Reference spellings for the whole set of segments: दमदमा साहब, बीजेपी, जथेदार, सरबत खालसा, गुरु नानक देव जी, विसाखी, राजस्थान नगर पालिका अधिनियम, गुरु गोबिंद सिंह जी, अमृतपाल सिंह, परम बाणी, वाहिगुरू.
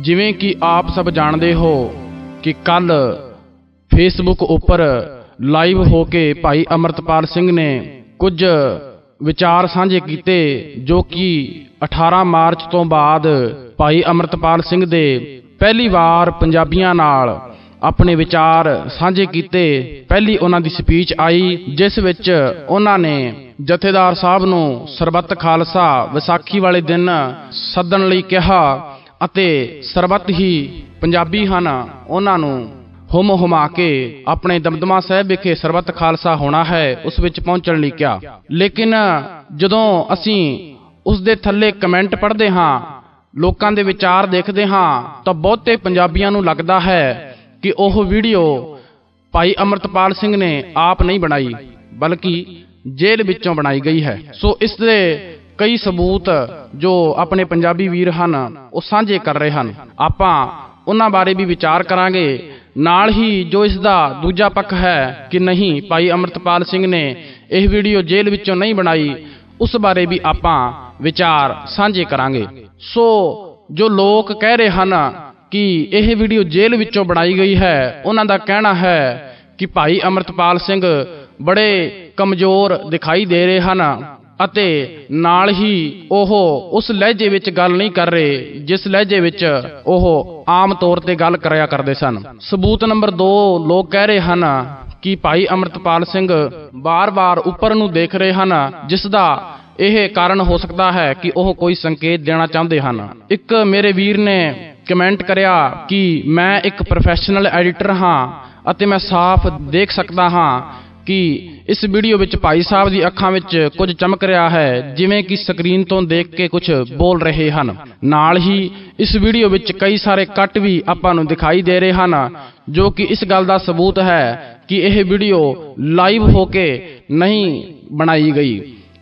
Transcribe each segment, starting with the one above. जिवें कि आप सब जानते हो कि कल फेसबुक उपर लाइव होके भाई अमृतपाल सिंह ने कुछ विचार साझे किए जो कि 18 मार्च तो बाद भाई अमृतपाल सिंह दे पहली बार पंजाबियां नाल अपने विचार साझे किए। पहली उन्हां दी स्पीच आई जिस विच उन्हां ने जथेदार साहब नूं सरबत खालसा विसाखी वाले दिन सदन लई कहा अते सरबत ही पंजाबी हन उन्हां नूं हुम हुमा के अपने दमदमा साहब विखे सरबत खालसा होना है उस विच पहुंचण लई किया। लेकिन जदों असीं उस दे थल्ले कमेंट पढ़दे हां, लोकां दे विचार देखदे हां तां बहुते पंजाबियां नूं लगदा है कि ओह वीडियो भाई अमृतपाल सिंह ने आप नहीं बनाई बल्कि जेल विचों बनाई गई है। सो इस दे कई सबूत जो अपने पंजाबी वीर हैं वो साझे कर रहे हैं, आपां उन्हां बारे भी विचार करांगे। नाल ही जो इसका दूजा पक्ष है कि नहीं भाई अमृतपाल सिंह ने यह वीडियो जेल विचों नहीं बनाई, उस बारे भी आपां विचार साझे करांगे। सो जो लोग कह रहे हैं कि यह वीडियो जेल विचों बनाई गई है, उन्हां दा कहना है कि भाई अमृतपाल सिंह बड़े कमज़ोर दिखाई दे रहे हैं अते नाल ही ओह उस लहजे विच गल नहीं कर रहे जिस लहजे विच ओह आम तौर ते गल कराया करदे सन। सबूत नंबर 2, लोग कह रहे हैं कि भाई अमृतपाल सिंह बार बार उपर नूं देख रहे हैं जिसका यह कारण हो सकता है कि ओह कोई संकेत देना चाहते हैं। एक मेरे वीर ने कमेंट करया कि मैं एक प्रोफेशनल एडिटर हाँ अते मैं साफ देख सकता हाँ कि इस वीडियो विच भाई साहब दी अखां विच कुछ चमक रहा है जिवें कि स्क्रीन तो देख के कुछ बोल रहे हैं। नाल ही इस वीडियो विच कई सारे कट भी आपां नूं दिखाई दे रहे हैं जो कि इस गल दा सबूत है कि यह वीडियो लाइव होके नहीं बनाई गई।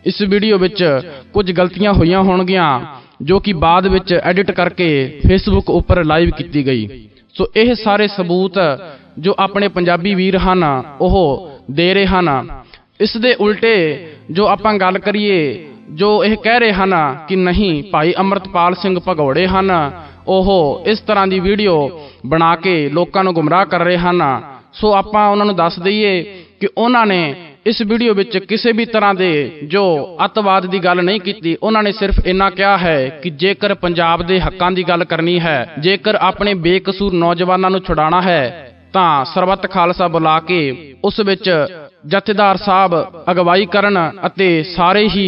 इस वीडियो विच कुछ गलतियां होईयां होणगियां जो कि बाद विच एडिट करके फेसबुक उपर लाइव की गई। सो यह सारे सबूत जो अपने पंजाबी वीर हैं ओह दे रहे हैं। इस दे उल्टे जो आपां गल करिए जो यह कह रहे हैं कि नहीं भाई अमृतपाल सिंह भगौड़े हैं, ओह इस तरह की वीडियो बना के लोगों को गुमराह कर रहे हैं। सो आपां उन्हां नूं दस दईए कि उन्होंने इस वीडियो विच किसी भी तरह दे जो अतवाद की गल नहीं की, उन्होंने सिर्फ इन्ना कहा है कि जेकर पंजाब के हकों की गल करनी है, जेकर अपने बेकसूर नौजवानों को छुड़ाना है तो सरबत खालसा बुला के उस विच जथेदार साहब अगवाई करन अते सारे ही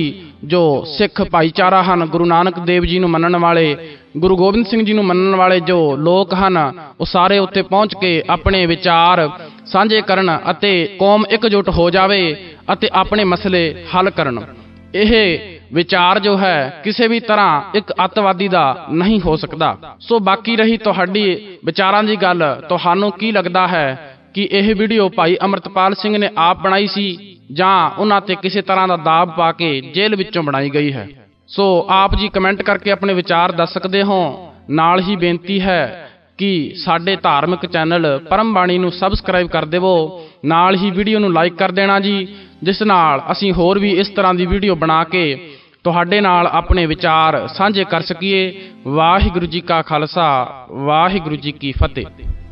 जो सिख भाईचारा हैं, गुरु नानक देव जी नूं मनण वाले, गुरु गोबिंद सिंह जी नूं मनण वाले जो लोग हैं वो सारे उत्थे पहुँच के अपने विचार साझे करन अते कौम एकजुट हो जावे अते अपने मसले हल करन। यह विचार जो है किसी भी तरह एक अतवादी का नहीं हो सकता। सो बाकी रही तुहाडी विचारां दी गल, तुहानूं की लगदा है कि यह वीडियो भाई अमृतपाल सिंह ने आप बनाई सी जां उन्हां ते किसी तरह का दाब पा के जेल विचों बनाई गई है। सो आप जी कमेंट करके अपने विचार दस सकते हो। नाल ही बेनती है कि साडे धार्मिक चैनल परम बाणी नूं सबसक्राइब कर देवो, नाल ही वीडियो नूं लाइक कर देना जी, जिस नाल असीं होर भी इस तरह की वीडियो बना के तुहाडे नाल अपने विचार साझे कर सकीए। वाहिगुरू जी का खालसा, वाहिगुरू जी की फतेह।